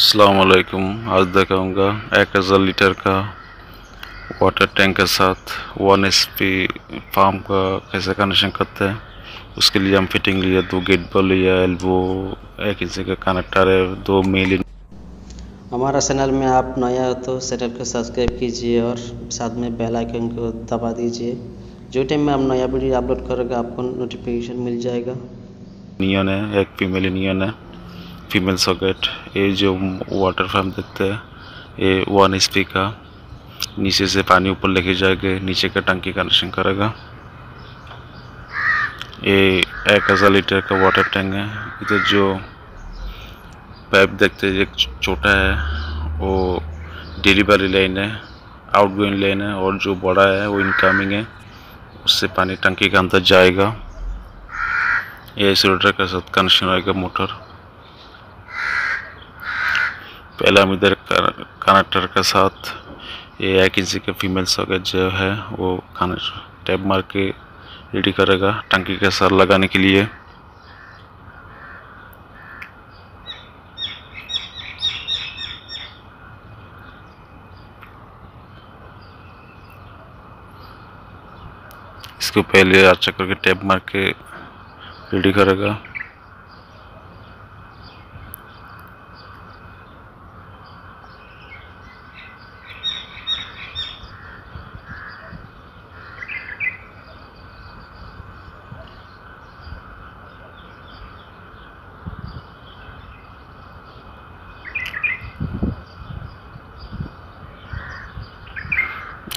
अस्सलामुअलैकुम। आज दिखाऊंगा 1000 लीटर का वाटर टैंक के साथ 1 HP फार्म का कैसे कनेक्शन करते हैं। उसके लिए हम फिटिंग लिया, 2 गेट बॉल लिया, एल्बो, एक इंच का कनेक्टर है, 2 मेल। हमारा चैनल में आप नया हो तो चैनल को सब्सक्राइब कीजिए और साथ में बेल आइकन को दबा दीजिए। जो टाइम में हम नया वीडियो अपलोड करेंगे आपको नोटिफिकेशन मिल जाएगा। नियन है, एक फीमेल नियन है, फीमेल सॉकेट। ये जो वाटर फार्म देखते हैं ये 1 HP का, नीचे से पानी ऊपर लेके जाके नीचे का टंकी कनेक्शन करेगा। ये 1000 लीटर का वाटर टैंक है। इधर जो पाइप देखते हैं एक छोटा है, वो डिलीवरी लाइन है, आउटगोइंग लाइन है, और जो बड़ा है वो इनकमिंग है, उससे पानी टंकी के अंदर जाएगा। ये इसीटर के साथ कनेक्शन रहेगा मोटर। पहला हम इधर कनेक्टर के साथ ये 1 इंच के फीमेल सॉकेट जो है वो कनेक्ट टैप मार के रेडी करेगा टंकी के साथ लगाने के लिए। इसको पहले अच्छा करके टैप मार के रेडी करेगा।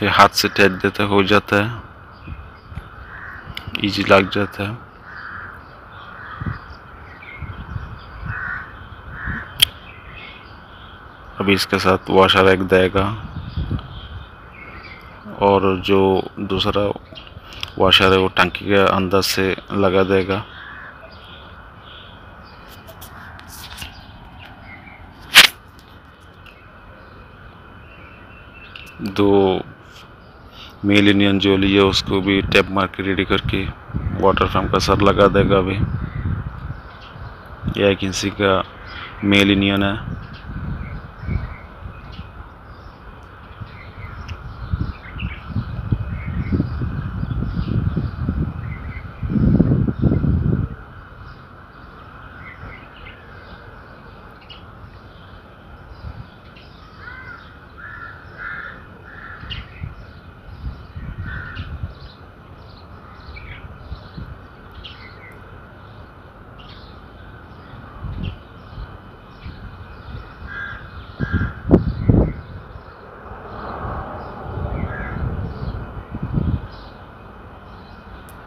ये हाथ से टैप देता हो जाता है, इजी लग जाता है। अभी इसके साथ वाशर एक देगा, और जो दूसरा वाशर है वो टंकी के अंदर से लगा देगा। दो मेल इंडियन जो लिए उसको भी टैप मार के रेडी करके वाटर फार्म का सर लगा देगा। अभी यह 1 इंच का मेल इंडियन है।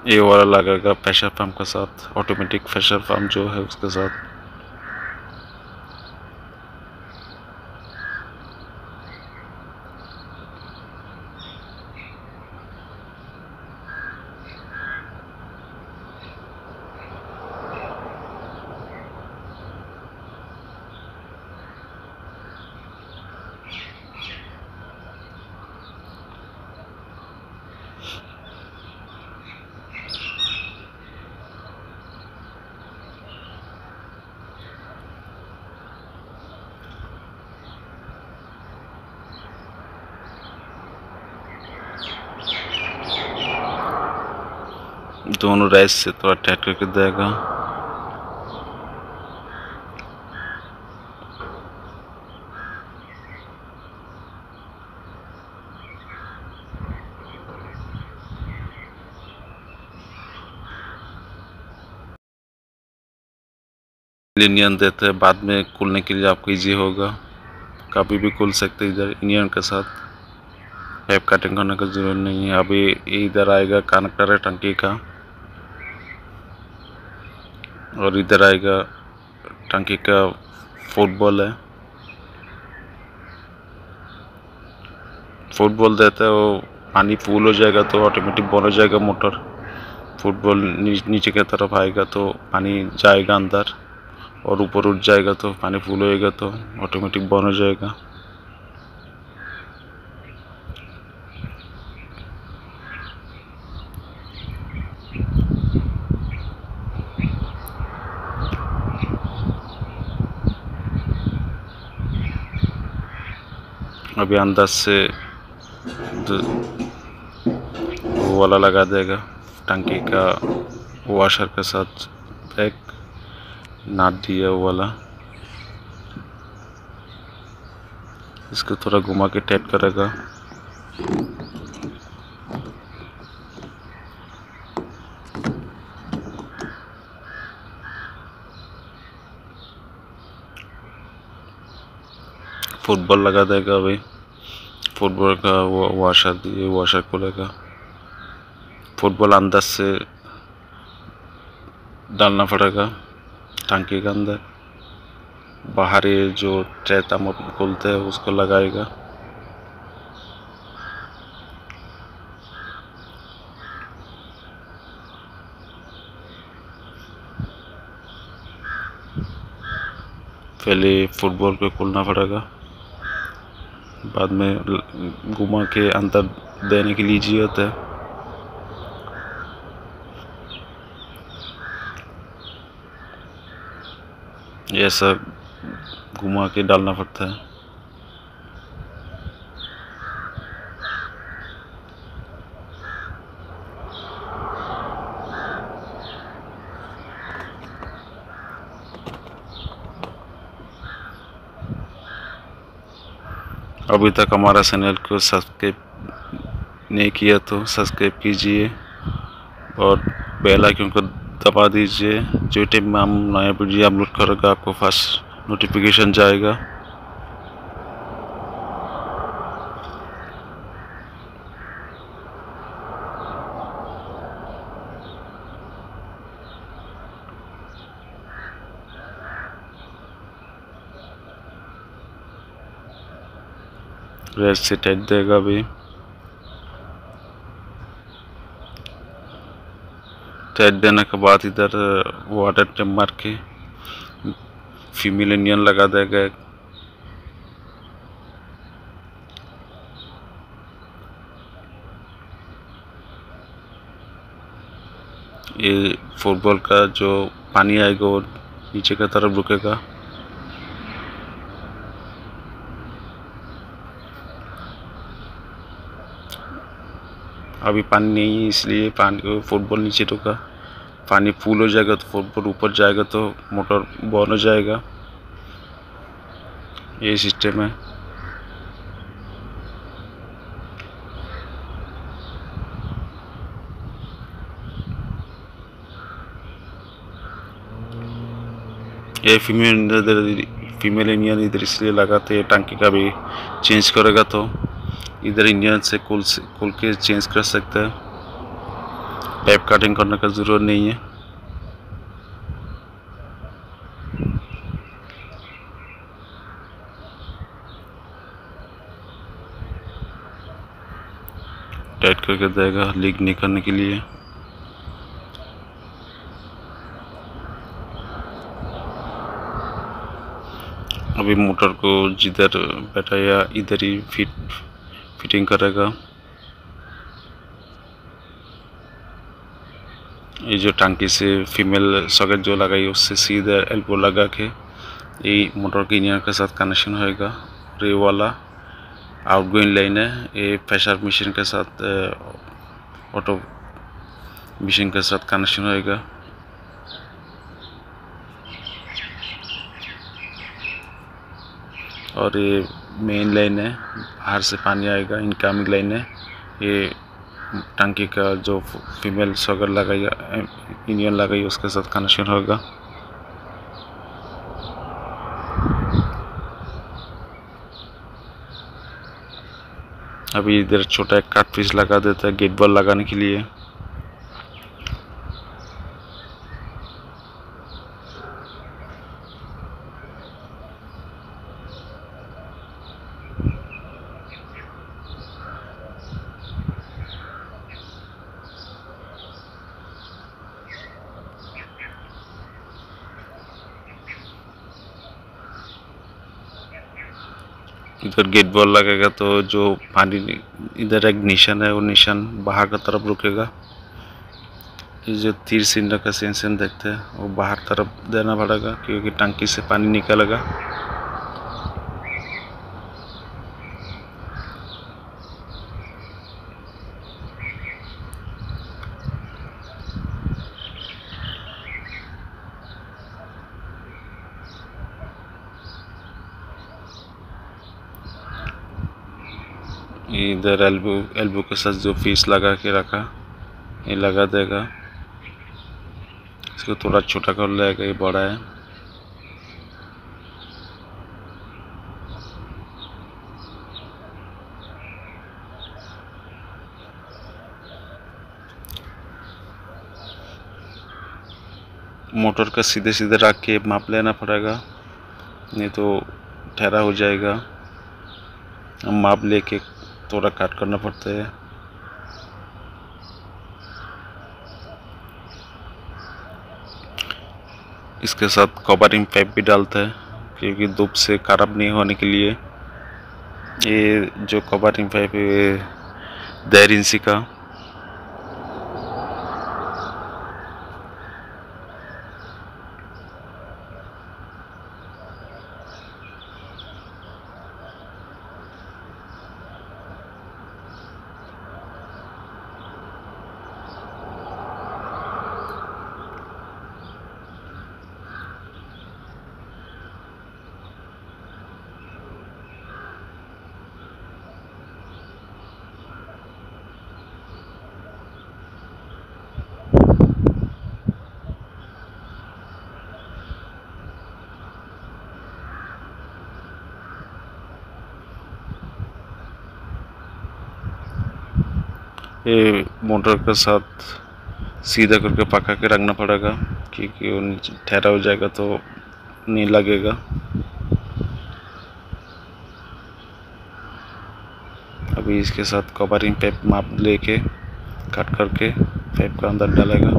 ये वाला लगेगा प्रेशर पंप के साथ, ऑटोमेटिक प्रेशर पंप जो है उसके साथ। दोनों राइस से थोड़ा टाइट करके देगा। इंडियन देते हैं, बाद में खुलने के लिए आपको इजी होगा, कभी भी खुल सकते हैं। इधर इंडियन के साथ पाइप कटिंग करने का जरूरत नहीं है। अभी इधर आएगा कनेक्टर है टंकी का, और इधर आएगा टंकी का फुटबॉल है। फुटबॉल देता है, वो पानी फुल हो जाएगा तो ऑटोमेटिक बंद हो जाएगा मोटर। फुटबॉल नीचे की तरफ आएगा तो पानी जाएगा अंदर, और ऊपर उठ जाएगा तो पानी फुल होएगा तो ऑटोमेटिक बंद हो जाएगा। अभी अंदाज से वो वाला लगा देगा टंकी का वाशर के साथ बैक नाट दिया वो वाला। इसको थोड़ा घुमा के टाइट करेगा। फुटबॉल लगा देगा भाई, फुटबॉल का वाशर दिए वाशर खुलेगा। फुटबॉल अंदर से डालना पड़ेगा टंकी के अंदर, बाहरी जो चैतम खुलते हैं उसको लगाएगा। पहले फुटबॉल को खोलना पड़ेगा, बाद में घुमा के अंदर देने के लिए जी होता है। ये सब घुमा के डालना पड़ता है। अभी तक हमारा चैनल को सब्सक्राइब नहीं किया तो सब्सक्राइब कीजिए और बेल आइकन को दबा दीजिए। जो टाइम में हम नया वीडियो अपलोड करेगा आपको फर्स्ट नोटिफिकेशन जाएगा। रेड से टाइट देगा भी, टाइट देने के बाद इधर वाटर टैप मार के फीमेल इंडियन लगा देगा। ये फुटबॉल का जो पानी आएगा वो नीचे की तरफ रुकेगा। अभी पानी नहीं है इसलिए पानी फुटबॉल नीचे रुका, पानी फुल हो जाएगा तो फुटबॉल ऊपर जाएगा तो मोटर बॉन हो जाएगा। ये सिस्टम है। ये फीमेल इंडियन इधर इसलिए लगाते हैं टंकी का भी चेंज करेगा तो इधर इंडियन से खोल के चेंज कर सकते हैं। पाइप कटिंग करने का ज़रूरत नहीं है। टाइट करके देगा लीक निकालने के लिए। अभी मोटर को जिधर बैठाया इधर ही फिटिंग करेगा। ये जो टंकी से फीमेल सॉकेट जो लगाई उससे सीधे एल्बो लगा के ये मोटर के इंजन के साथ कनेक्शन होएगा। रे वाला आउटगोइंग लाइन है, ये प्रेशर मशीन के साथ ऑटो मशीन के साथ कनेक्शन होएगा। और ये मेन लाइन है, बाहर से पानी आएगा, इनकमिंग लाइन है। ये टंकी का जो फीमेल सॉकेट लगाई इंजन लगाई उसके साथ कनेक्शन होगा। अभी इधर छोटा एक कट पीस लगा देता है गेट बॉल लगाने के लिए। इधर गेट बॉल लगेगा तो जो पानी इधर एक निशान है वो निशान बाहर की तरफ रुकेगा। ये जो तीर सिंह का सेंसन देखते हैं वो बाहर तरफ देना पड़ेगा क्योंकि टंकी से पानी निकलेगा। इधर एल्बो के साथ जो पीस लगा के रखा ये लगा देगा। इसको थोड़ा छोटा कर लेगा, ये बड़ा है। मोटर का सीधे सीधे रख के माप लेना पड़ेगा, नहीं तो ठहरा हो जाएगा। हम माप लेके थोड़ा काट करना पड़ता है। इसके साथ कवरिंग पाइप भी डालते हैं क्योंकि धूप से खराब नहीं होने के लिए। ये जो कवरिंग पाइप है 1.5 इंच का, ये मोटर के साथ सीधा करके पका के रखना पड़ेगा क्योंकि वो नीचे ठहरा हो जाएगा तो नहीं लगेगा। अभी इसके साथ कवरिंग पाइप माप लेके कट करके पाइप का अंदर डालेगा।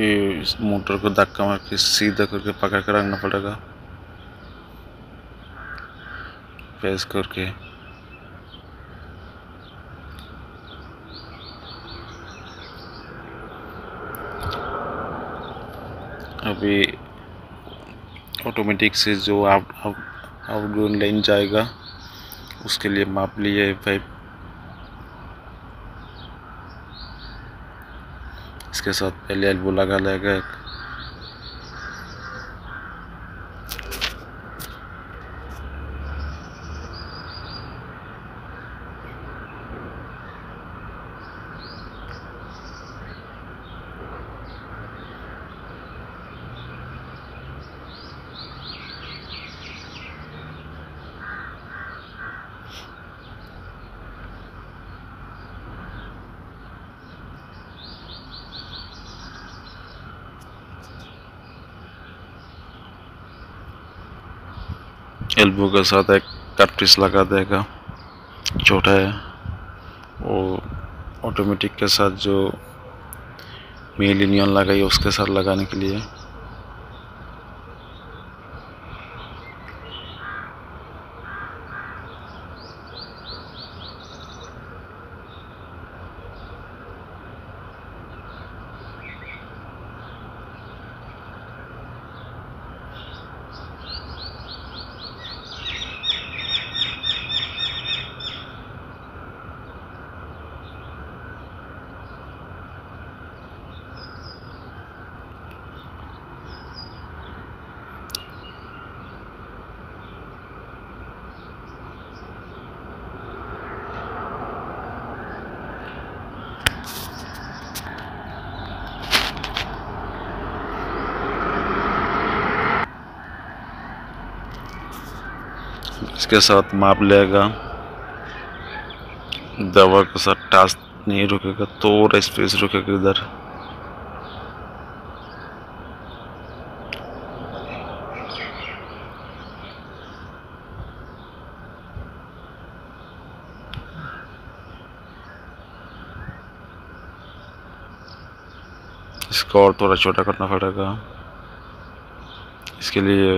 ये मोटर को धक्का मार के सीधा करके पका के रखना पड़ेगा, प्रेस करके। अभी ऑटोमेटिक से जो आउटगोइंग लाइन जाएगा उसके लिए माप लिए पाइप। इसके साथ पहले एल्बो लगा लेगा। एल्बो के साथ एक कटपीस लगा देगा, छोटा है। और ऑटोमेटिक के साथ जो मेल यूनियन लगाई उसके साथ लगाने के लिए इसके साथ माप लेगा। दवा के साथ टाच नहीं रुकेगा, थोड़ा स्पेस रुकेगा इधर। इसको और थोड़ा छोटा करना पड़ेगा। इसके लिए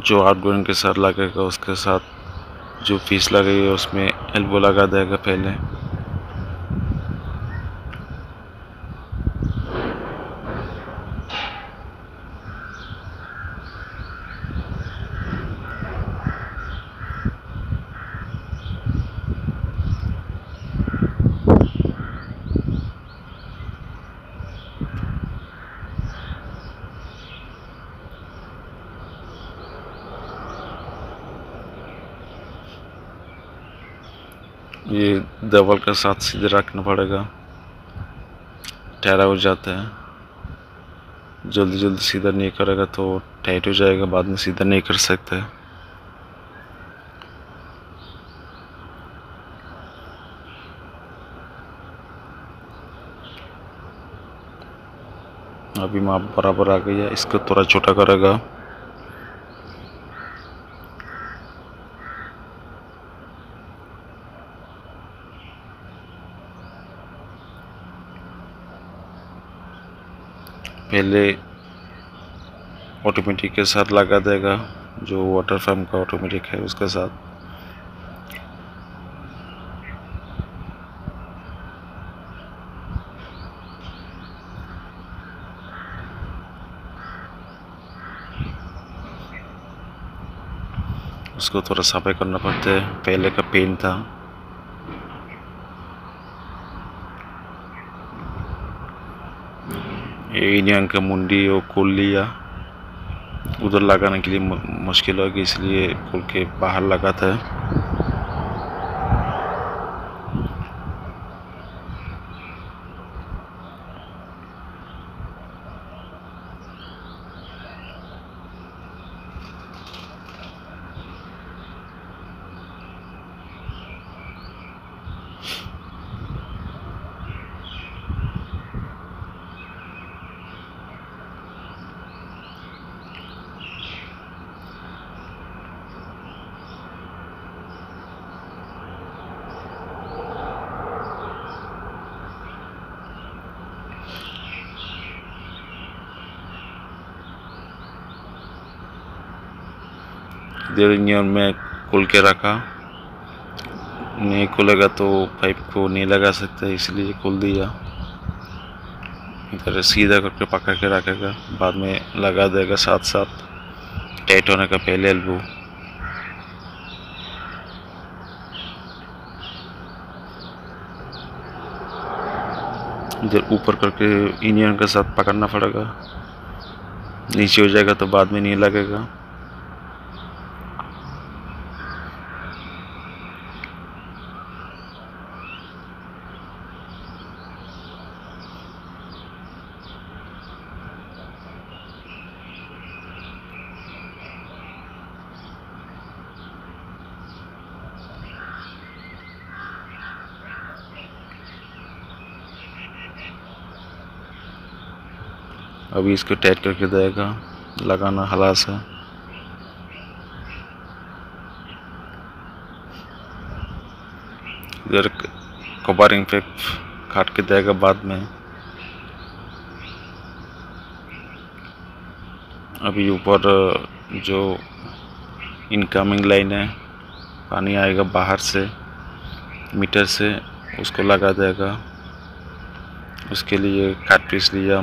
जो आउटगोइंग के साथ लगेगा उसके साथ जो फीस लगेगी उसमें एल्बो लगा देगा पहले। ये डबल के साथ सीधे रखना पड़ेगा, टेढ़ा हो जाता है। जल्दी जल्दी सीधा नहीं करेगा तो टाइट हो जाएगा, बाद में सीधा नहीं कर सकते। अभी माप बराबर आ गई है, इसको थोड़ा छोटा करेगा। पहले ऑटोमेटिक के साथ लगा देगा, जो वाटर फॉर्म का ऑटोमेटिक है उसके साथ। उसको थोड़ा सफाई करना पड़ता है, पहले का पेंट था। इन अंक मुंडी और खोल लिया, उधर लगाने के लिए मुश्किल होगी, इसलिए खोल के बाहर लगाता है। यूनियन में खोल के रखा, नहीं खुलेगा तो पाइप को नहीं लगा सकते, इसलिए खोल दिया। इधर सीधा करके पका के रखेगा, बाद में लगा देगा साथ साथ, टाइट होने का पहले एल्बो। इधर ऊपर करके यूनियन के साथ पकड़ना पड़ेगा, नीचे हो जाएगा तो बाद में नहीं लगेगा। अभी इसको टाइट करके देगा, लगाना हलास है। इधर कवरिंग पे काट के देगा बाद में। अभी ऊपर जो इनकमिंग लाइन है, पानी आएगा बाहर से मीटर से, उसको लगा देगा। उसके लिए काट पीस लिया,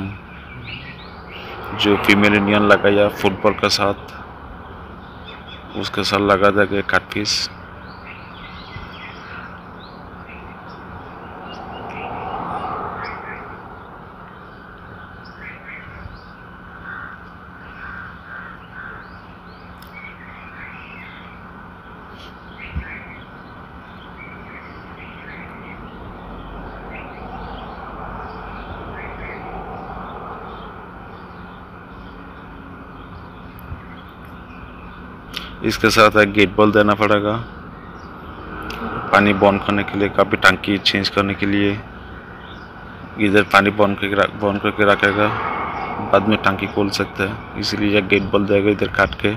जो फीमेल इंडियन लगाया फुटबॉल के साथ, उसके साथ लगा देगा कट पीस। इसके साथ एक गेट बॉल देना पड़ेगा, पानी बंद करने के लिए, काफ़ी टंकी चेंज करने के लिए। इधर पानी बंद करके रखेगा, बाद में टंकी खोल सकते हैं, इसलिए एक गेट बॉल देगा इधर काट के।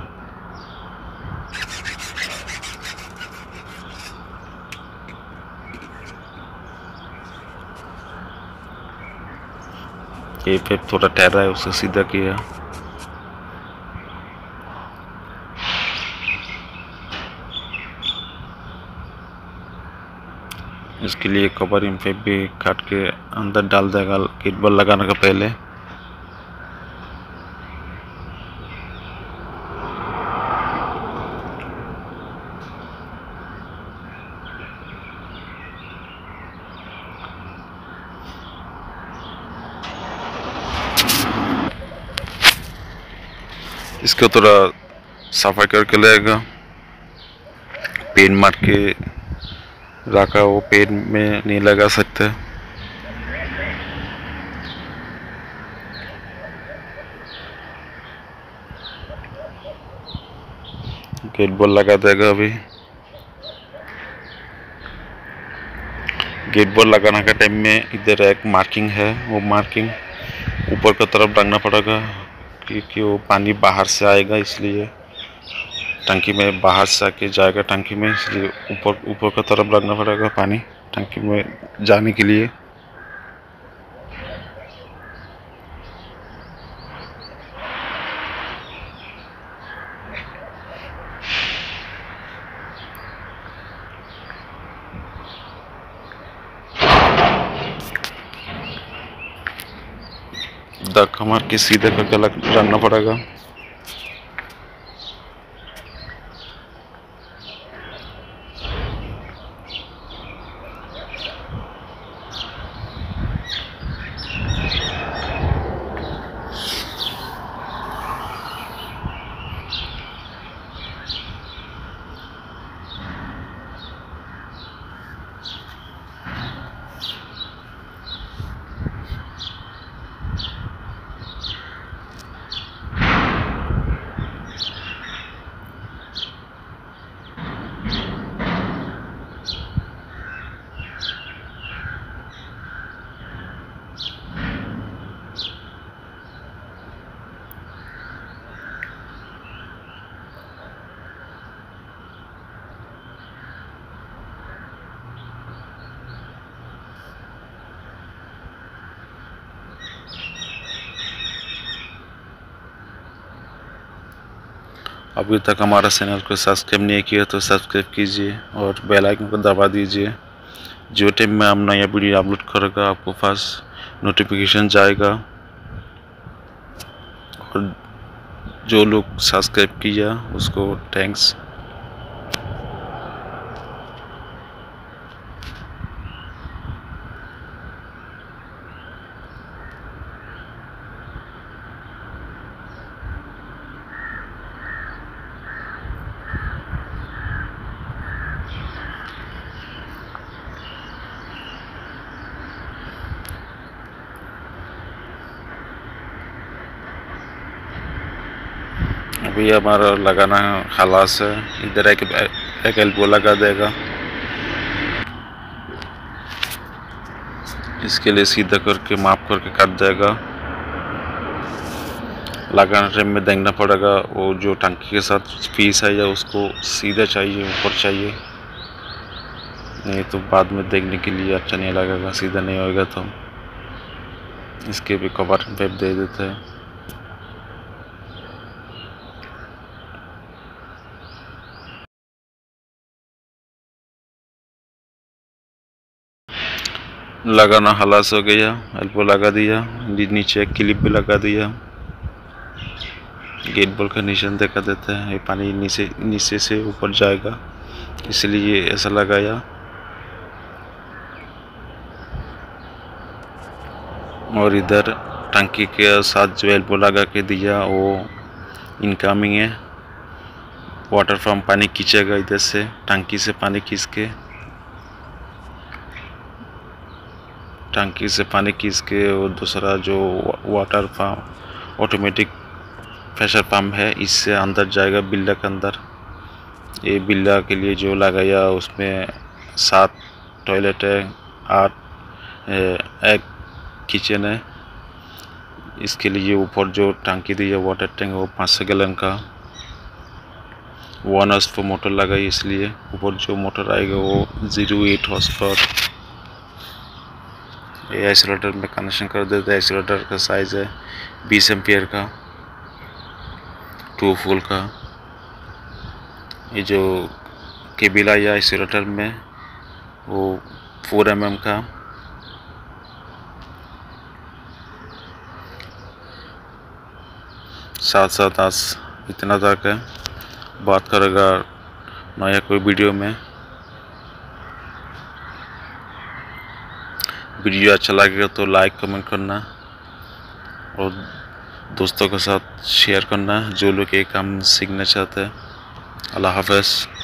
ए पे थोड़ा ठहरा है, उसे सीधा किया। इसके लिए कवर इन पे भी काट के अंदर डाल देगा किट बॉल लगाने का पहले। इसको थोड़ा सफाई करके लेगा, पेन मार के रखा वो पेन में नहीं लगा सकते। गेट बॉल लगा देगा। अभी गेट बॉल लगाने का टाइम में इधर एक मार्किंग है, वो मार्किंग ऊपर की तरफ रखना पड़ेगा क्योंकि वो पानी बाहर से आएगा, इसलिए टंकी में बाहर से आके जाएगा टंकी में, इसलिए ऊपर की तरफ रखना पड़ेगा पानी टंकी में जाने के लिए। तक हमारे के सीधे करके रखना पड़ेगा। अभी तक हमारा चैनल को सब्सक्राइब नहीं किया तो सब्सक्राइब कीजिए और बेल आइकन को दबा दीजिए। जो टाइम में हम नया वीडियो अपलोड करेगा आपको फर्स्ट नोटिफिकेशन जाएगा। और जो लोग सब्सक्राइब किया उसको थैंक्स। अभी हमारा लगाना खलास है। इधर एक एल्बो लगा देगा। इसके लिए सीधा करके माप करके काट देगा। लगाना टाइम में देखना पड़ेगा वो जो टंकी के साथ पीस है या उसको सीधा चाहिए ऊपर चाहिए, नहीं तो बाद में देखने के लिए अच्छा नहीं लगेगा, सीधा नहीं होगा। तो इसके भी कवर वेब दे देते हैं। लगाना खलास हो गया, एल्बो लगा दिया, नीचे एक क्लिप भी लगा दिया। गेट बॉल का निशान देखा देता है, ये पानी नीचे से ऊपर जाएगा इसलिए ऐसा लगाया। और इधर टंकी के साथ जो एल्बो लगा के दिया वो इनकमिंग है, वाटर फ्रॉम पानी खींचेगा इधर से, टंकी से पानी खींच के और दूसरा जो water pump automatic pressure pump है इससे अंदर जाएगा बिल्ला के अंदर। ये बिल्ला के लिए जो लगाया उसमें 7 टॉयलेट है, 8 एक किचन है। इसके लिए ऊपर जो टंकी दी है वाटर टैंक वो 500 गैलन का 1 HP मोटर लगाई, इसलिए ऊपर जो मोटर आएगा वो 0.8 HP ये आइसोलेटर में कनेक्शन कर देते हैं। आइसोलेटर का साइज़ है 20 एम्पियर का 2 फुल का। ये जो केबल आया आइसोलेटर में वो 4 mm का। साथ साथ आज इतना तक है, बात करेगा नया कोई वीडियो में। वीडियो अच्छा लगेगा तो लाइक कमेंट करना और दोस्तों के साथ शेयर करना जो लोग ये काम सीखना चाहते हैं। अल्लाह हाफ़िज़।